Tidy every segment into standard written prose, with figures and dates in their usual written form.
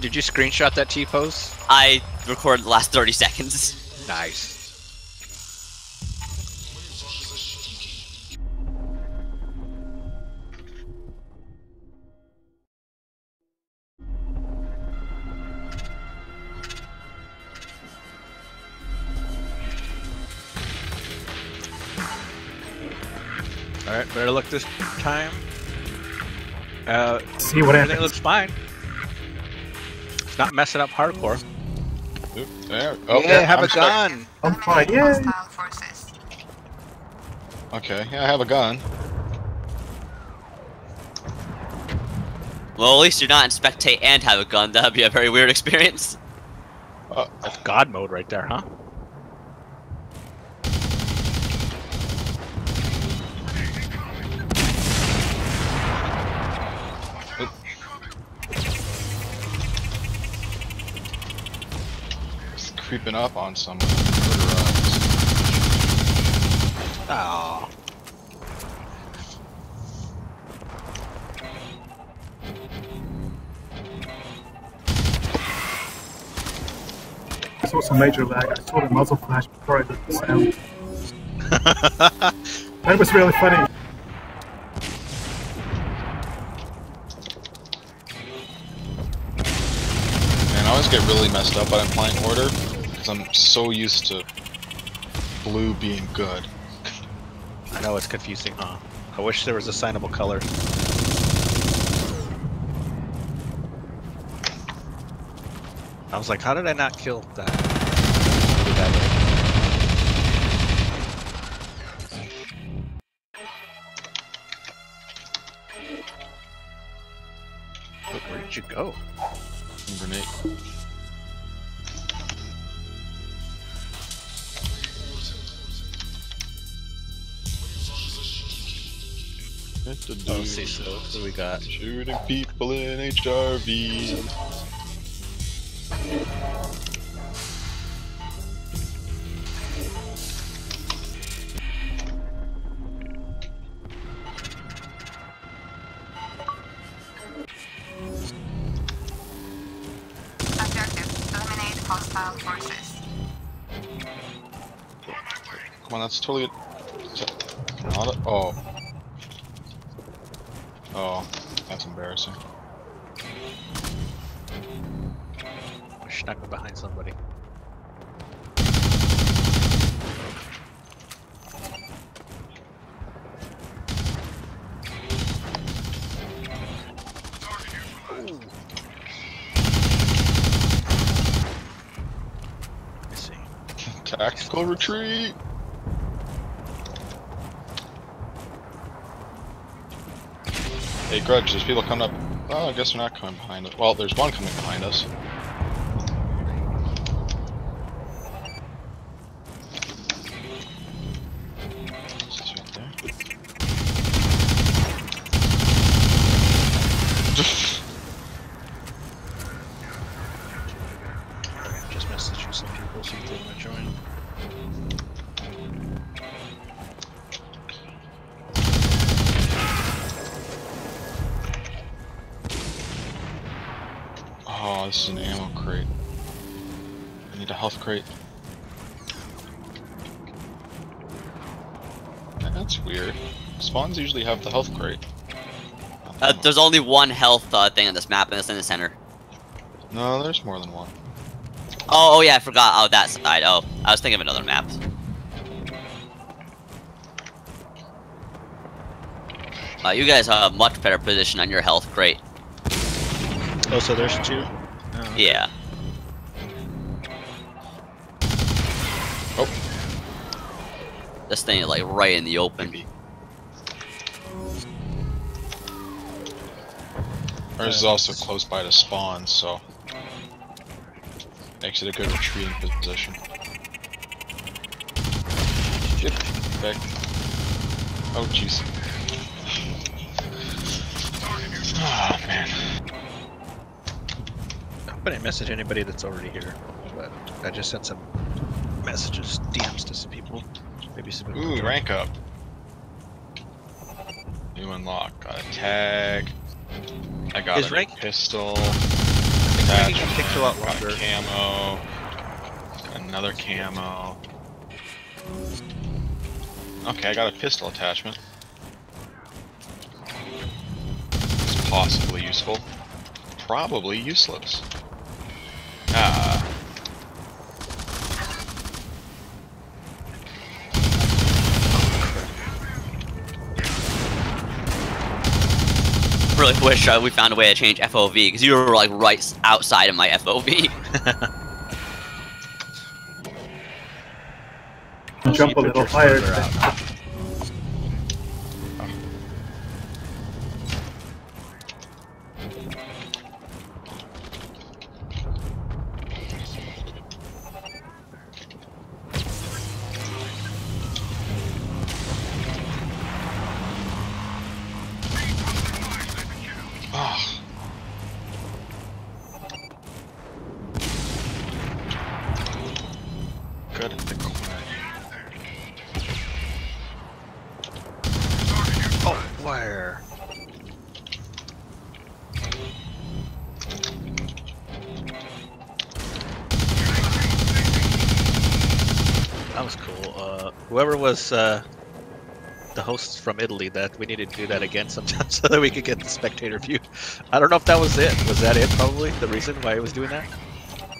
Did you screenshot that T-pose? I recorded the last 30 seconds. Nice. Alright, better luck this time. See what happens. It looks fine. It's not messing up hardcore. There. Oh, yeah, have a gun. I'm fine. Yeah. Okay, yeah, I have a gun. Well, at least you're not in spectate and have a gun. That'd be a very weird experience. That's God mode right there, huh? Creeping up on someone. Oh. I saw some major lag. I saw the muzzle flash before I did the sound. That was really funny. Man, I always get really messed up when I'm playing Order. I'm so used to blue being good. I know it's confusing, huh? I wish there was assignable color. I was like, how did I not kill that? Look, where did you go? Grenade. Oh, see, so what do we got? Shooting people in HRV. Objective, eliminate hostile forces. Come on, that's totally not a... Oh. Oh, that's embarrassing. I snuck up behind somebody. Ooh. I see. Tactical retreat! Hey Grudge, there's people coming up. Oh, I guess they're not coming behind us. Well, there's one coming behind us. This right there. Alright, just message you some people, see if they want to join. Oh, this is an ammo crate. I need a health crate. That's weird. Spawns usually have the health crate. There's only one health thing on this map, and it's in the center. No, there's more than one. Oh yeah, I forgot. Oh, that side. Oh, I was thinking of another map. You guys have a much better position on your health crate. Oh, so there's two? Oh. Yeah. Oh. This thing is like right in the open. Ours is also close by to spawn, so makes it a good retreating position. Get back. Oh, jeez. Ah, oh, man. I didn't message anybody that's already here, but I just sent some messages, DMs to some people. Maybe some. Ooh, rank up. New unlock. Got a tag. I got a pistol. I think Maybe he can pick you up, Roger. Camo. Another camo. Okay, I got a pistol attachment. It's possibly useful. Probably useless. Really wish we found a way to change FOV, because you were like right outside of my FOV. Jump a little higher. The hosts from Italy, that we need to do that again sometime so that we could get the spectator view. I don't know if that was it. Was that it? Probably the reason why it was doing that.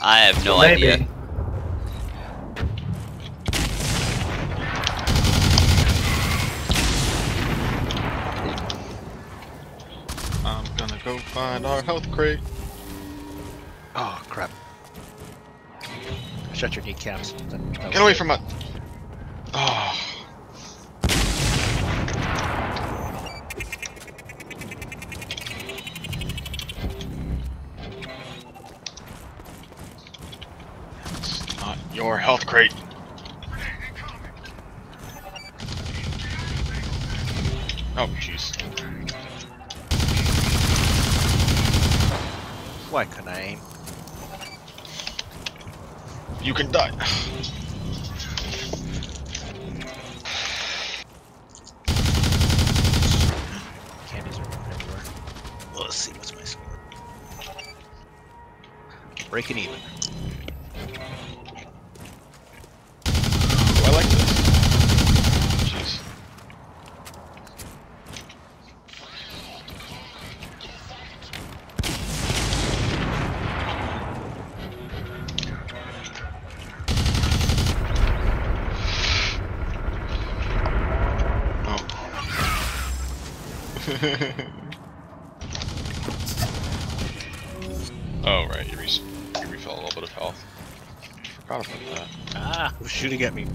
I have no idea. I'm gonna go find our health crate. Oh crap! Shut your kneecaps. Get away from us. Oh. It's not your health crate. Oh, jeez. Why can I aim? You can die. Breaking even. Oh, I like this. Jeez. Oh. Oh, right, you respawn. Refill a little bit of health. Forgot about that. Ah, who's shooting at me?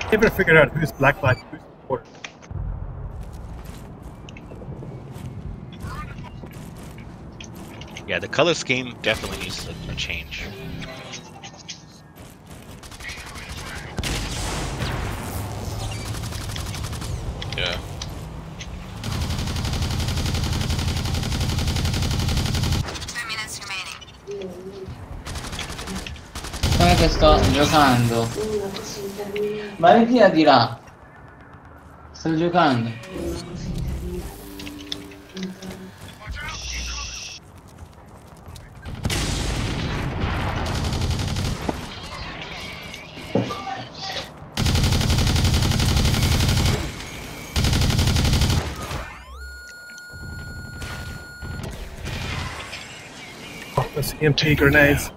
I never figured out who's Blacklight, who's support. Yeah, the color scheme definitely needs a change. Yeah. Che sto giocando. Valentina dirà. Sto giocando. Oh, those EMP grenades.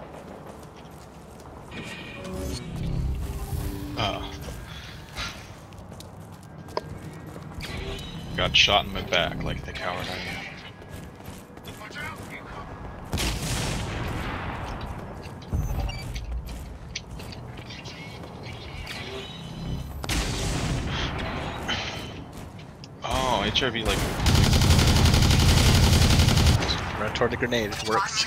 Got shot in my back like the coward I am. Oh, HRV like... Run toward the grenade, it works.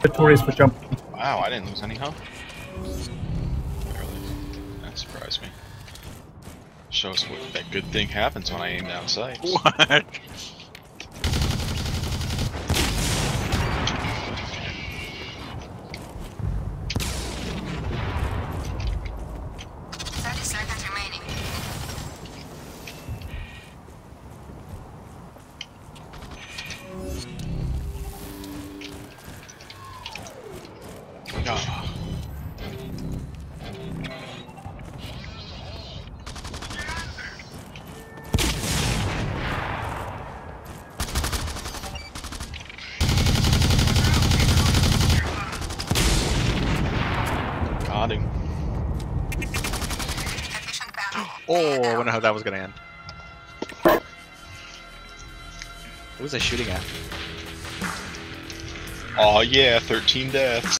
Victorious for jumping. Wow, I didn't lose any health. That surprised me. Shows what that good thing happens when I aim down sights. What? No. Got him. Oh, I wonder how that was gonna end. What was I shooting at? Oh yeah, 13 deaths.